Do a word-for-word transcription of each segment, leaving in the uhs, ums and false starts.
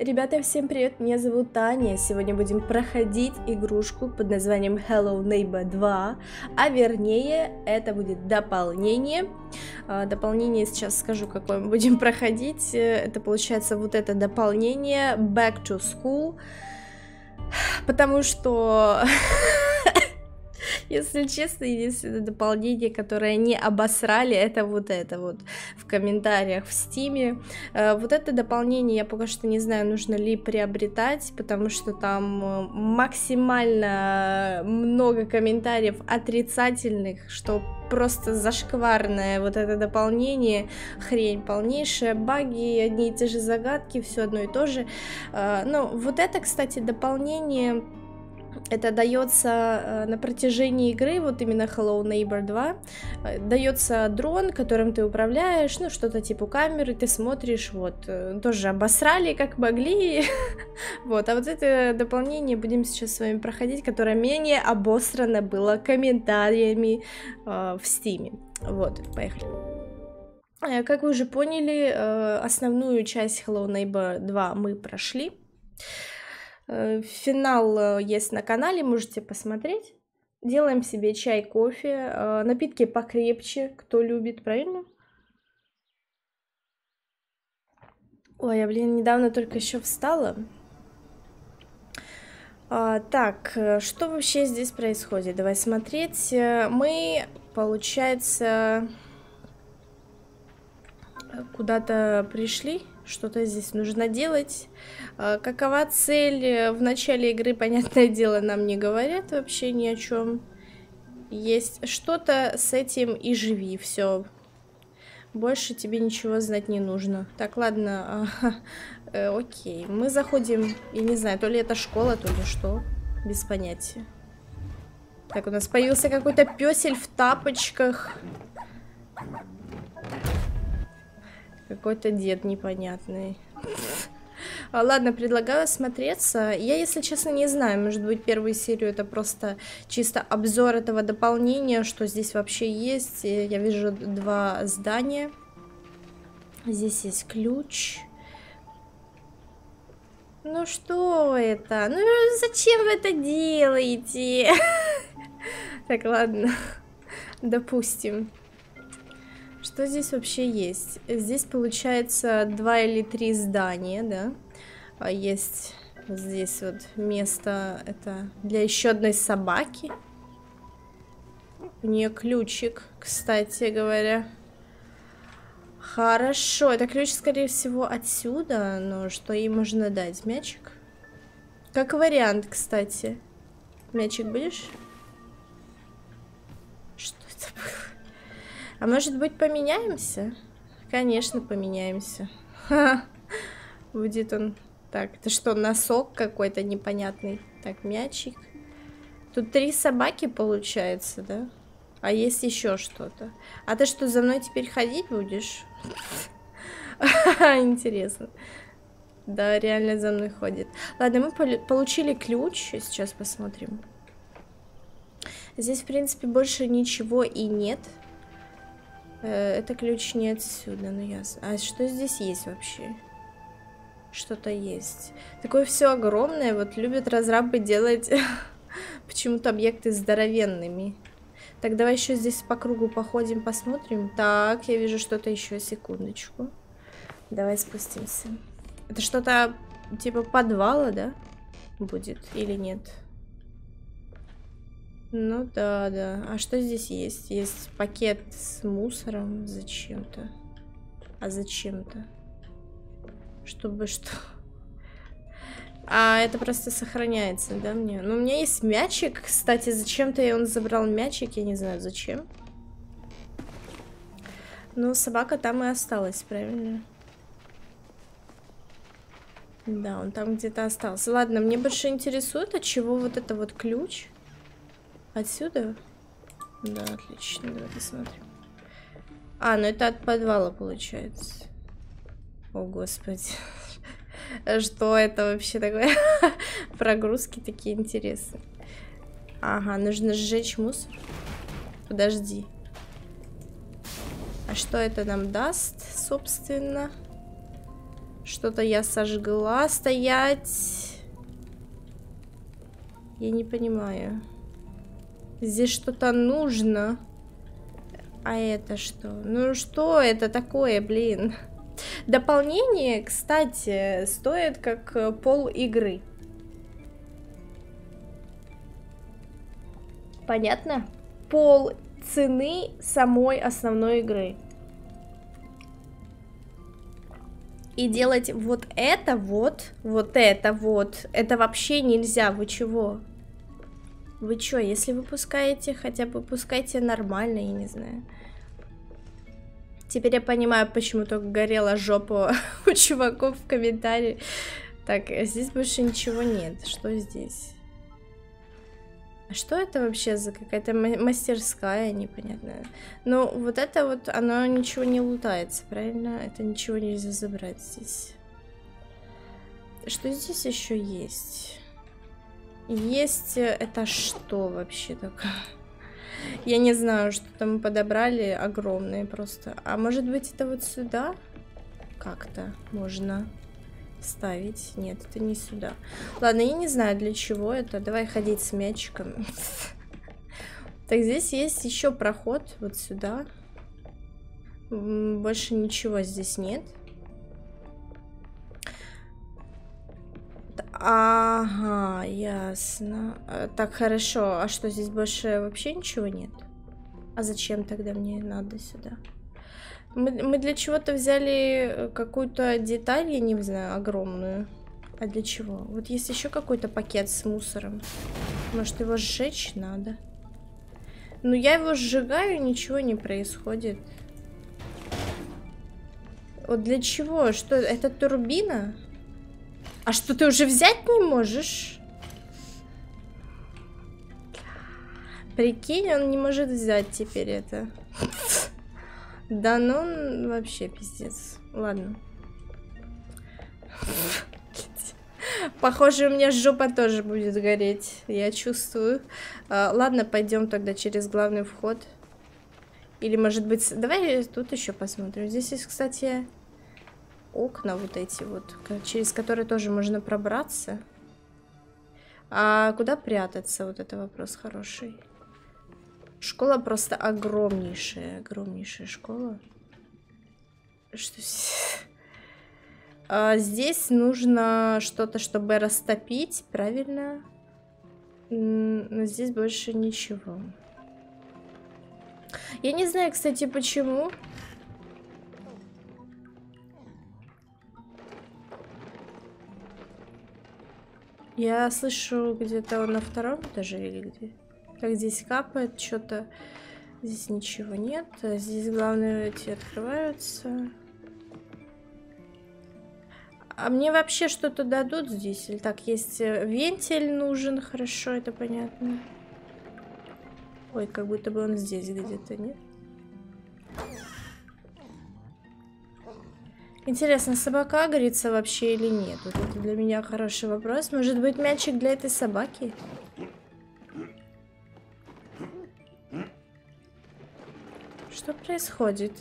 Ребята, всем привет, меня зовут Таня. Сегодня будем проходить игрушку под названием Hello Neighbor два. А вернее, это будет дополнение. Дополнение, сейчас скажу, какое мы будем проходить. Это получается вот это дополнение Back to School. Потому что... Если честно, единственное дополнение, которое не обосрали, это вот это вот в комментариях в стиме. Вот это дополнение я пока что не знаю, нужно ли приобретать, потому что там максимально много комментариев отрицательных, что просто зашкварное вот это дополнение, хрень полнейшая, баги, одни и те же загадки, все одно и то же. Ну, вот это, кстати, дополнение... Это дается на протяжении игры, вот именно Hello Neighbor два, дается дрон, которым ты управляешь, ну что-то типа камеры, ты смотришь, вот, тоже обосрали как могли, вот, а вот это дополнение будем сейчас с вами проходить, которое менее обосрано было комментариями э, в стиме, вот, поехали. Как вы уже поняли, э, основную часть Hello Neighbor два мы прошли. Финал есть на канале, можете посмотреть. Делаем себе чай, кофе. Напитки покрепче, кто любит, правильно? Ой, я, блин, недавно только еще встала. А, так, что вообще здесь происходит? Давай смотреть. Мы, получается, куда-то пришли. Что-то здесь нужно делать. Какова цель в начале игры, понятное дело, нам не говорят вообще ни о чем. Есть что-то с этим и живи, все. Больше тебе ничего знать не нужно. Так, ладно, э, окей. Мы заходим, я не знаю, то ли это школа, то ли что, без понятия. Так, у нас появился какой-то пёсель в тапочках. Какой-то дед непонятный. Ладно, предлагаю смотреться. Я, если честно, не знаю. Может быть, первую серию это просто чисто обзор этого дополнения, что здесь вообще есть. Я вижу два здания. Здесь есть ключ. Ну что это? Ну зачем вы это делаете? Так, ладно. Допустим. Что здесь вообще есть? Здесь, получается, два или три здания, да? Есть здесь вот место, это для еще одной собаки. У нее ключик, кстати говоря. Хорошо, это ключ, скорее всего, отсюда, но что ей можно дать? Мячик? Как вариант, кстати. Мячик будешь? Что это было? А может быть, поменяемся? Конечно, поменяемся. Ха-ха. Будет он... Так, это что, носок какой-то непонятный? Так, мячик. Тут три собаки, получается, да? А есть еще что-то. А ты что, за мной теперь ходить будешь? Интересно. Да, реально за мной ходит. Ладно, мы получили ключ. Сейчас посмотрим. Здесь, в принципе, больше ничего и нет. Это ключ не отсюда, но я... А что здесь есть вообще? Что-то есть. Такое все огромное, вот любят разрабы делать почему-то объекты здоровенными. Так, давай еще здесь по кругу походим, посмотрим. Так, я вижу что-то еще, секундочку. Давай спустимся. Это что-то типа подвала, да? Будет или нет? Ну да, да. А что здесь есть? Есть пакет с мусором зачем-то. А зачем-то? Чтобы что? А это просто сохраняется, да, мне? Ну, у меня есть мячик, кстати. Зачем-то он забрал мячик, я не знаю зачем. Ну, собака там и осталась, правильно? Да, он там где-то остался. Ладно, мне больше интересует, от чего вот это вот ключ. Отсюда? Да, отлично, давай посмотрим. А, ну это от подвала получается. О, господи. Что это вообще такое? Прогрузки такие интересные. Ага, нужно сжечь мусор. Подожди. А что это нам даст, собственно? Что-то я сожгла. Стоять. Я не понимаю. Здесь что-то нужно. А это что? Ну что это такое, блин? Дополнение, кстати, стоит как пол игры. Понятно? Пол цены самой основной игры. И делать вот это вот, вот это вот, это вообще нельзя, вы чего? Вы чё, если выпускаете, хотя бы пускайте нормально, я не знаю. Теперь я понимаю, почему только горела жопа у чуваков в комментарии. Так, здесь больше ничего нет. Что здесь? А что это вообще за какая-то мастерская непонятная? Ну, вот это вот, оно ничего не лутается, правильно? Это ничего нельзя забрать здесь. Что здесь еще есть? Есть это что вообще такое? Я не знаю, что там подобрали, огромные просто. А может быть, это вот сюда как-то можно вставить? Нет, это не сюда. Ладно, я не знаю, для чего это. Давай ходить с мячиком. Так, здесь есть еще проход вот сюда. Больше ничего здесь нет. Ага, ясно. Так, хорошо. А что, здесь больше вообще ничего нет? А зачем тогда мне надо сюда? Мы, мы для чего-то взяли какую-то деталь, я не знаю, огромную. А для чего? Вот есть еще какой-то пакет с мусором. Может, его сжечь надо? Ну, я его сжигаю, ничего не происходит. Вот для чего? Что, это турбина? А что, ты уже взять не можешь? Прикинь, он не может взять теперь это. Да ну, вообще пиздец. Ладно. Похоже, у меня жопа тоже будет гореть. Я чувствую. Ладно, пойдем тогда через главный вход. Или, может быть... Давай тут еще посмотрим. Здесь есть, кстати... окна вот эти вот, через которые тоже можно пробраться. А куда прятаться? Вот это вопрос хороший. Школа просто огромнейшая. Огромнейшая школа. Что здесь? А здесь нужно что-то, чтобы растопить, правильно? Но здесь больше ничего. Я не знаю, кстати, почему... Я слышу, где-то на втором этаже или где? Так, здесь капает что-то. Здесь ничего нет. Здесь, главное, эти открываются. А мне вообще что-то дадут здесь? Или так, есть вентиль нужен. Хорошо, это понятно. Ой, как будто бы он здесь где-то, нет? Интересно, собака агрится вообще или нет? Вот это для меня хороший вопрос. Может быть, мячик для этой собаки? Что происходит?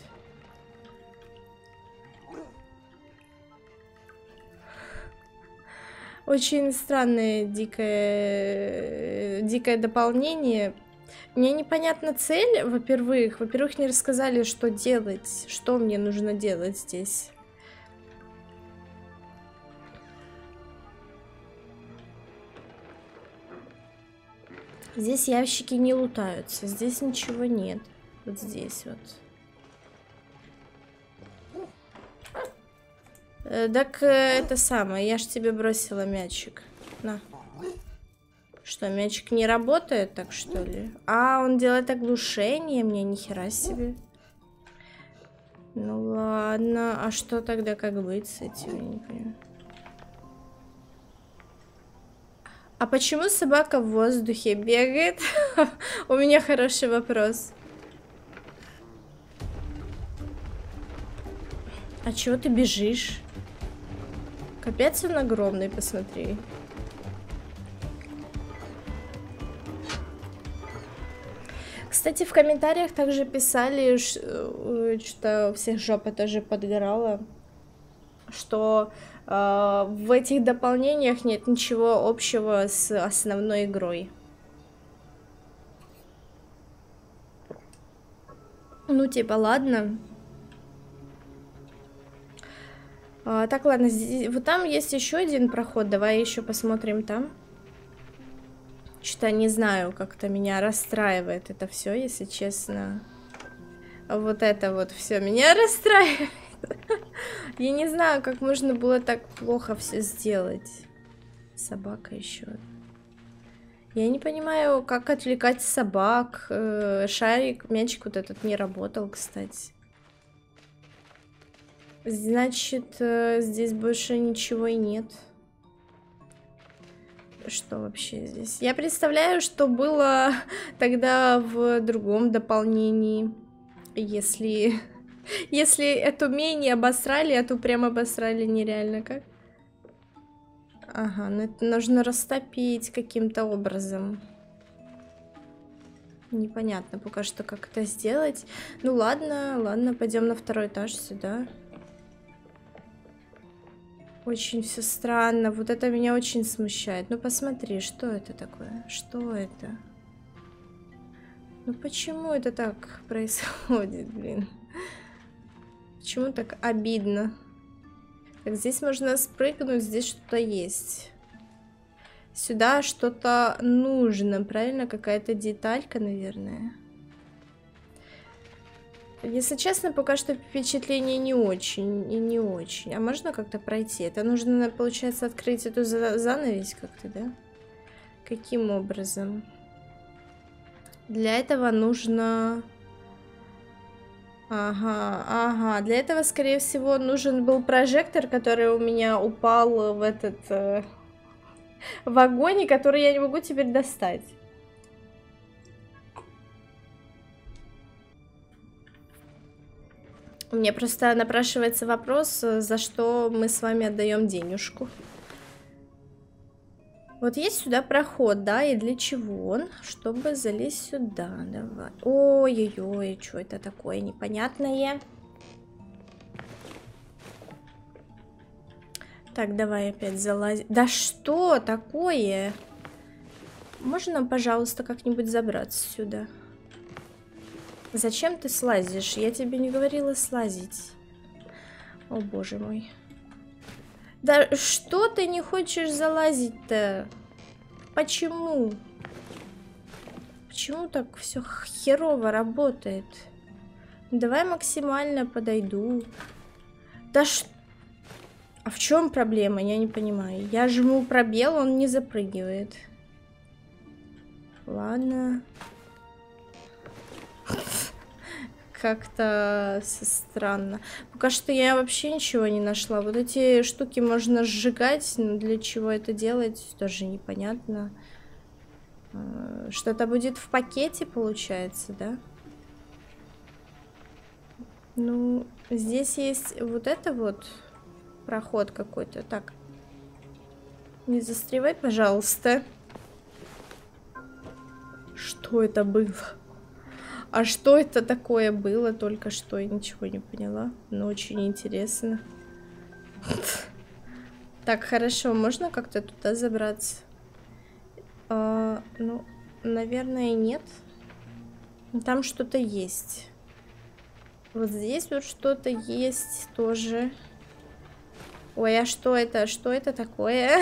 Очень странное дикое, дикое дополнение. Мне непонятна цель, во-первых. Во-первых, не рассказали, что делать. Что мне нужно делать здесь. Здесь ящики не лутаются. Здесь ничего нет. Вот здесь вот. Э, так э, это самое. Я ж тебе бросила мячик. На. Что, мячик не работает так, что ли? А, он делает оглушение. Мне нихера себе. Ну ладно. А что тогда, как быть с этим? Я не понимаю. А почему собака в воздухе бегает? У меня хороший вопрос. А чего ты бежишь? Капец он огромный, посмотри. Кстати, в комментариях также писали, что у всех жопа тоже подгорала. что э, в этих дополнениях нет ничего общего с основной игрой. Ну, типа, ладно. А, так, ладно, здесь, вот там есть еще один проход, давай еще посмотрим там. Что-то не знаю, как-то меня расстраивает это все, если честно. Вот это вот все меня расстраивает. Я не знаю, как можно было так плохо все сделать. Собака еще. Я не понимаю, как отвлекать собак. Шарик, мячик вот этот не работал, кстати. Значит, здесь больше ничего и нет. Что вообще здесь? Я представляю, что было тогда в другом дополнении. Если... Если эту мини обосрали, а то прям обосрали нереально как. Ага, ну это нужно растопить каким-то образом. Непонятно пока что, как это сделать. Ну ладно, ладно, пойдем на второй этаж сюда. Очень все странно, вот это меня очень смущает. Ну посмотри, что это такое? Что это? Ну почему это так происходит, блин? Почему так обидно? Так, здесь можно спрыгнуть, здесь что-то есть. Сюда что-то нужно, правильно? Какая-то деталька, наверное. Если честно, пока что впечатление не очень и не очень. А можно как-то пройти? Это нужно, получается, открыть эту занавесь как-то, да? Каким образом? Для этого нужно... Ага, ага, для этого, скорее всего, нужен был прожектор, который у меня упал в этот э, вагоне, который я не могу теперь достать. У меня просто напрашивается вопрос, за что мы с вами отдаем денежку. Вот есть сюда проход, да, и для чего он? Чтобы залезть сюда, давай. Ой-ой-ой, что это такое непонятное? Так, давай опять залазить. Да что такое? Можно, пожалуйста, как-нибудь забраться сюда? Зачем ты слазишь? Я тебе не говорила слазить. О, боже мой. Да что ты не хочешь залазить-то? Почему? Почему так все херово работает? Давай максимально подойду. Да ш... А в чем проблема? Я не понимаю. Я жму пробел, он не запрыгивает. Ладно. Как-то странно. Пока что я вообще ничего не нашла. Вот эти штуки можно сжигать, но для чего это делать, тоже непонятно. Что-то будет в пакете, получается, да? Ну, здесь есть вот это вот проход какой-то. Так, не застревай, пожалуйста. Что это было? А что это такое было только что? Я ничего не поняла. Но очень интересно. Так, хорошо. Можно как-то туда забраться? А, ну, наверное, нет. Там что-то есть. Вот здесь вот что-то есть тоже. Ой, а что это? Что это такое?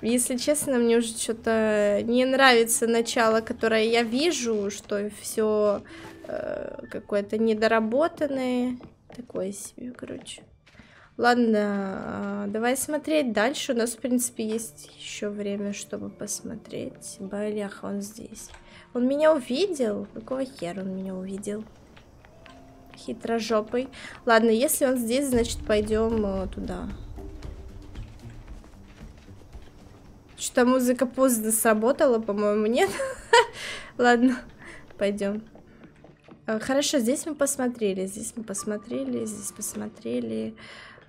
Если честно, мне уже что-то не нравится начало, которое я вижу, что все э, какое-то недоработанное. Такое себе, короче. Ладно, давай смотреть дальше. У нас, в принципе, есть еще время, чтобы посмотреть. Бляха, он здесь. Он меня увидел? Какого хера он меня увидел? Хитрожопый. Ладно, если он здесь, значит, пойдем туда. Что-то музыка поздно сработала, по-моему, нет? Ладно, пойдем. Хорошо, здесь мы посмотрели, здесь мы посмотрели, здесь посмотрели.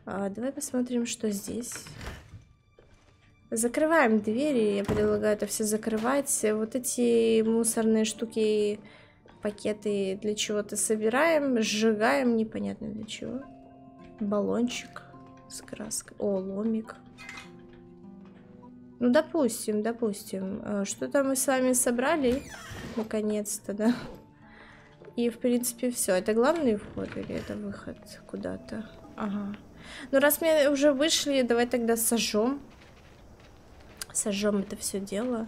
А, давай посмотрим, что здесь. Закрываем двери, я предлагаю это все закрывать. Вот эти мусорные штуки Пакеты для чего-то собираем, сжигаем, непонятно для чего. Баллончик с краской. О, ломик. Ну, допустим, допустим. Что-то мы с вами собрали. Наконец-то, да. И, в принципе, все. Это главный вход или это выход куда-то? Ага. Ну, раз мы уже вышли, давай тогда сожжем. Сожжем это все дело.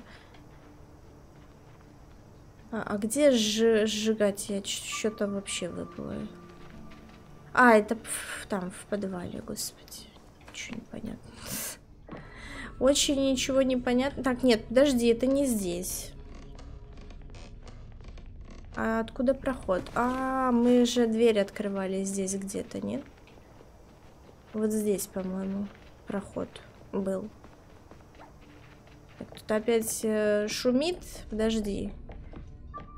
А, а где ж сжигать? Я что-то вообще выпала. А, это там, в подвале, господи. Ничего не понятно. Очень ничего не понятно. Так, нет, подожди, это не здесь. А откуда проход? А, мы же дверь открывали здесь где-то, нет? Вот здесь, по-моему, проход был. Так, тут опять э, шумит. Подожди.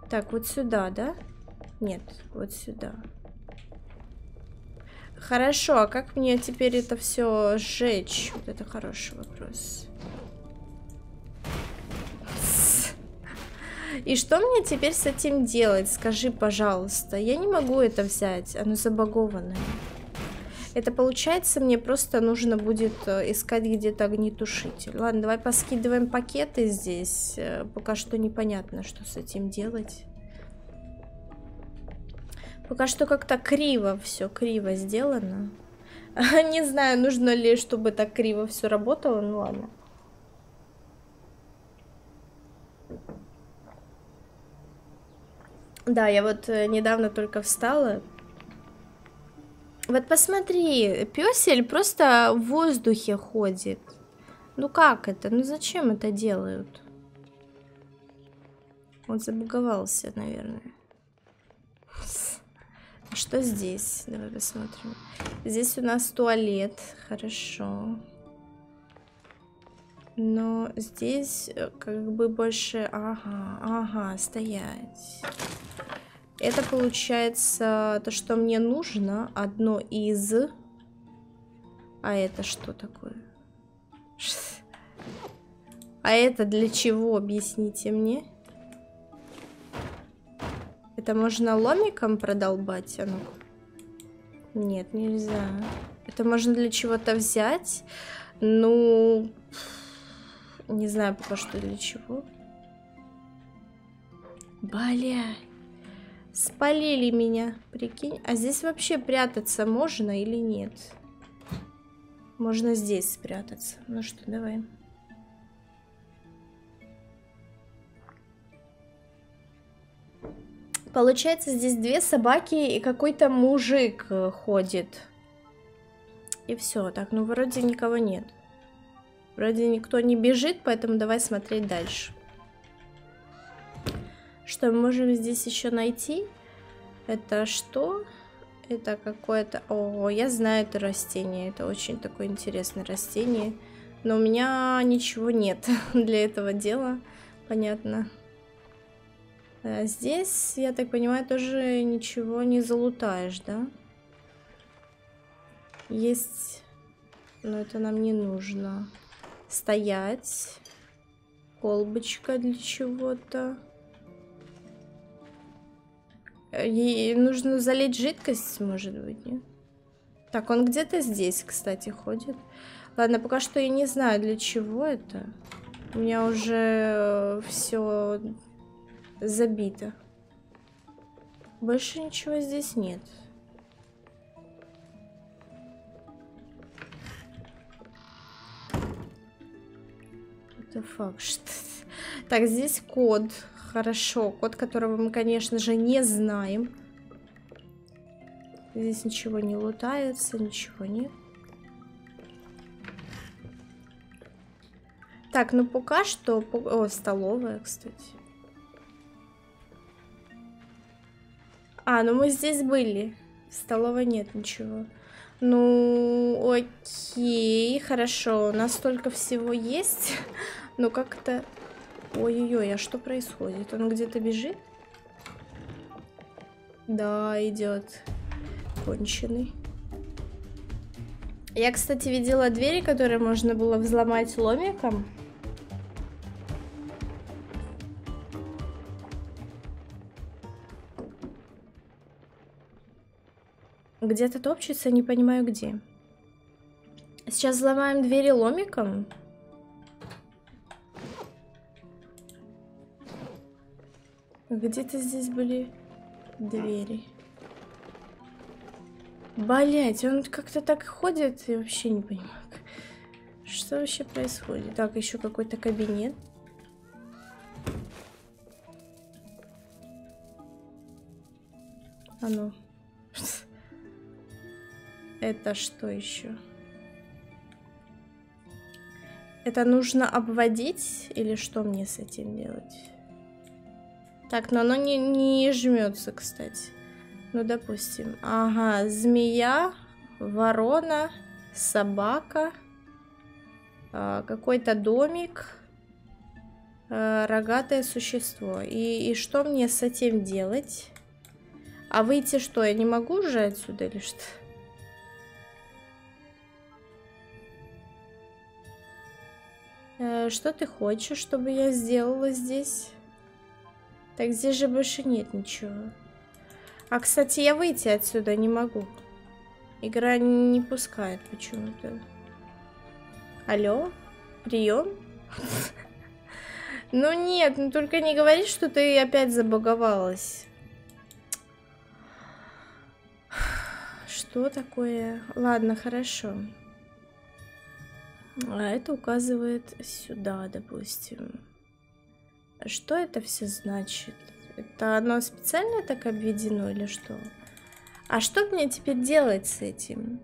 Так, вот сюда, да? Нет, вот сюда. Хорошо, а как мне теперь это все сжечь? Вот это хороший вопрос. И что мне теперь с этим делать? Скажи, пожалуйста. Я не могу это взять. Оно забагованное. Это получается, мне просто нужно будет искать где-то огнетушитель. Ладно, давай поскидываем пакеты здесь. Пока что непонятно, что с этим делать. Пока что как-то криво все, криво сделано. Не знаю, нужно ли, чтобы так криво все работало. Ну ладно. Да, я вот недавно только встала. Вот посмотри, пёсель просто в воздухе ходит. Ну как это? Ну зачем это делают? Он забуговался, наверное. Что здесь? Давай посмотрим. Здесь у нас туалет. Хорошо. Но здесь как бы больше... Ага, ага, стоять. Это получается то, что мне нужно. Одно из... А это что такое? А это для чего? Объясните мне. Это можно ломиком продолбать? А ну. Нет, нельзя. Это можно для чего-то взять. Ну... Не знаю пока что для чего. Блядь. Спалили меня, прикинь. А здесь вообще прятаться можно или нет? Можно здесь спрятаться. Ну что, давай. Получается, здесь две собаки и какой-то мужик ходит. И все. Так, ну вроде никого нет. Вроде никто не бежит, поэтому давай смотреть дальше. Что мы можем здесь еще найти? Это что? Это какое-то... О, я знаю это растение. Это очень такое интересное растение. Но у меня ничего нет для этого дела. Понятно. А здесь, я так понимаю, тоже ничего не залутаешь, да? Есть... Но это нам не нужно. Стоять. Колбочка для чего-то. Ей нужно залить жидкость, может быть, нет? Так, он где-то здесь, кстати, ходит. Ладно, пока что я не знаю, для чего это. У меня уже все забито. Больше ничего здесь нет. Факт, что... Так, здесь код. Хорошо, код, которого мы, конечно же, не знаем. Здесь ничего не лутается, ничего нет. Так, ну пока что... О, столовая, кстати. А, ну мы здесь были. В столовой нет ничего. Ну, окей, хорошо. У нас столько всего есть... Ну как-то... Ой-ой-ой, а что происходит? Он где-то бежит? Да, идет. Конченый. Я, кстати, видела двери, которые можно было взломать ломиком. Где-то топчется, не понимаю где. Сейчас взломаем двери ломиком. Где-то здесь были двери. Блять, он как-то так ходит, и вообще не понимаю, что вообще происходит. Так, еще какой-то кабинет. А ну. Это что еще? Это нужно обводить или что мне с этим делать? Так, но оно не, не жмется, кстати. Ну, допустим. Ага, змея, ворона, собака, какой-то домик, рогатое существо. И, и что мне с этим делать? А выйти что, я не могу уже отсюда или что? Что ты хочешь, чтобы я сделала здесь? Так, здесь же больше нет ничего. А, кстати, я выйти отсюда не могу. Игра не пускает почему-то. Алло? Прием? Ну нет, ну только не говори, что ты опять забаговалась. Что такое? Ладно, хорошо. А это указывает сюда, допустим. Что это все значит? Это оно специально так обведено или что? А что мне теперь делать с этим?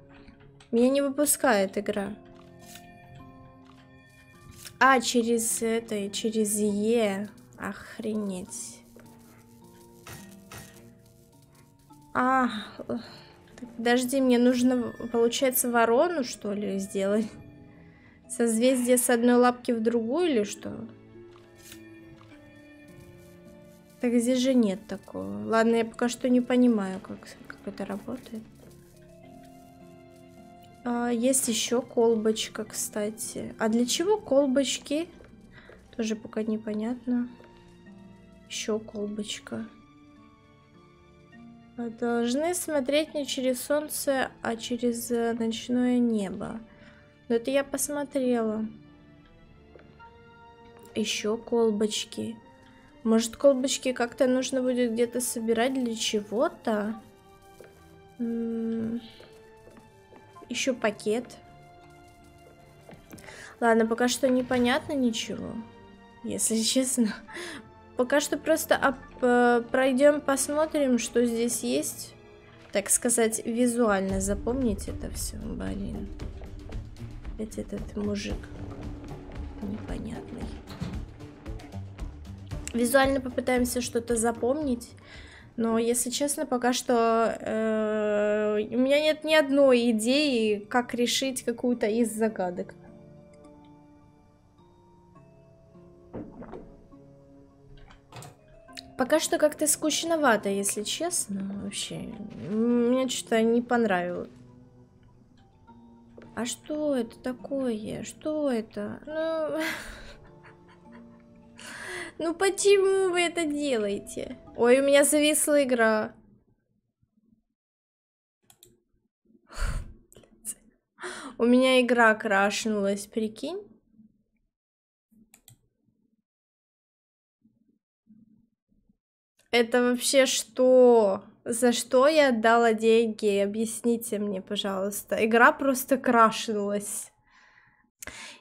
Меня не выпускает игра. А, через это, через Е. Охренеть. А, подожди, мне нужно, получается, ворону, что ли, сделать? Созвездие с одной лапки в другую или что? Так здесь же нет такого. Ладно, я пока что не понимаю, как, как это работает. А, есть еще колбочка, кстати. А для чего колбочки? Тоже пока непонятно. Еще колбочка. Должны смотреть не через солнце, а через ночное небо. Но это я посмотрела. Еще колбочки. Может, колбочки как-то нужно будет где-то собирать для чего-то? Еще пакет. Ладно, пока что непонятно ничего, если честно. Пока что просто пройдем, посмотрим, что здесь есть. Так сказать, визуально запомнить это все. Блин. Опять этот мужик непонятный. Визуально попытаемся что-то запомнить, но, если честно, пока что э, у меня нет ни одной идеи, как решить какую-то из загадок. Пока что как-то скучновато, если честно, вообще. Мне что-то не понравилось. А что это такое? Что это? Ну... Ну почему вы это делаете? Ой, у меня зависла игра. У меня игра крашнулась, прикинь? Это вообще что? За что я отдала деньги? Объясните мне, пожалуйста. Игра просто крашнулась.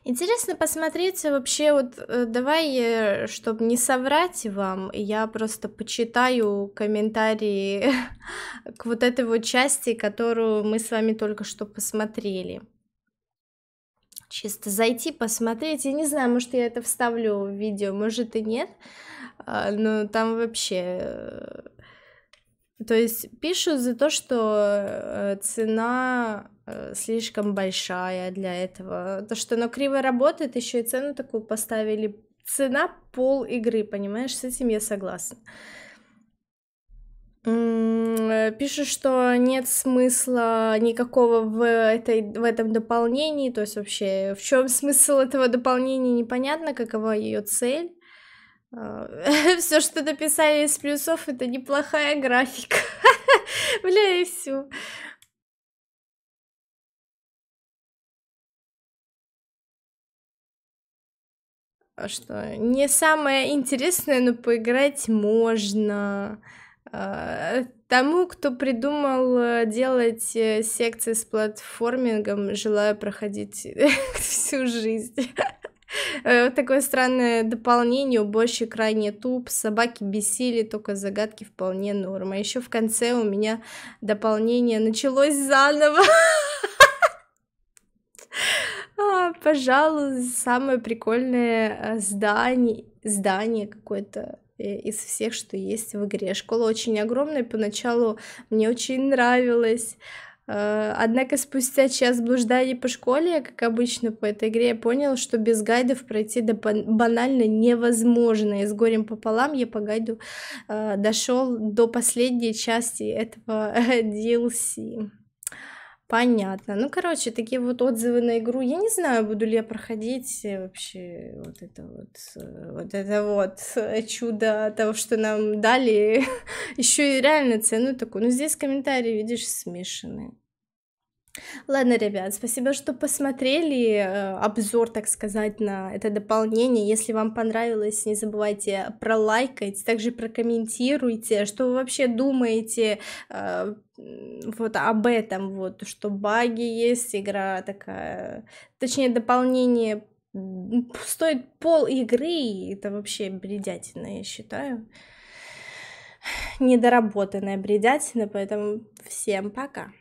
Интересно посмотреть вообще, вот давай, чтобы не соврать вам, я просто почитаю комментарии к вот этой вот части, которую мы с вами только что посмотрели. Чисто зайти, посмотреть. Я не знаю, может, я это вставлю в видео, может и нет. Но там вообще... То есть пишут за то, что цена слишком большая для этого. То, что оно криво работает, еще и цену такую поставили. Цена пол игры, понимаешь? С этим я согласна. Пишут, что нет смысла никакого в, этой, в этом дополнении. То есть вообще, в чем смысл этого дополнения, непонятно, какова ее цель. Все, что написали из плюсов, это неплохая графика. Бля, и все. что не самое интересное, но поиграть можно. Тому, кто придумал делать секции с платформингом, желаю проходить всю жизнь. Вот такое странное дополнение. Уборщик крайне туп, собаки бесили, только загадки вполне норма. А еще в конце у меня дополнение началось заново. Пожалуй, самое прикольное здание, здание какое-то из всех, что есть в игре. Школа очень огромная, поначалу мне очень нравилось. Однако спустя час блужданий по школе, я, как обычно по этой игре, я понял, что без гайдов пройти до банально невозможно. И с горем пополам я по гайду э, дошел до последней части этого ди эл си. Понятно. Ну, короче, такие вот отзывы на игру. Я не знаю, буду ли я проходить вообще вот это вот, вот это вот чудо того, что нам дали. Еще и реально цену такую. Ну, здесь комментарии, видишь, смешанные. Ладно, ребят, спасибо, что посмотрели обзор, так сказать, на это дополнение. Если вам понравилось, не забывайте пролайкать, также прокомментируйте, что вы вообще думаете э, вот об этом, вот, что баги есть, игра такая, точнее, дополнение стоит пол игры, это вообще бредятина, я считаю, недоработанная бредятина, поэтому всем пока.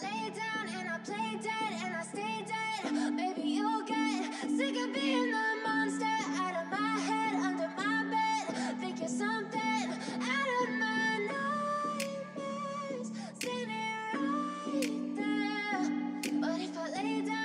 Lay down and I play dead and I stay dead. Maybe you'll get sick of being the monster out of my head, under my bed. Think you're something out of my nightmares. Sitting right there. But if I lay down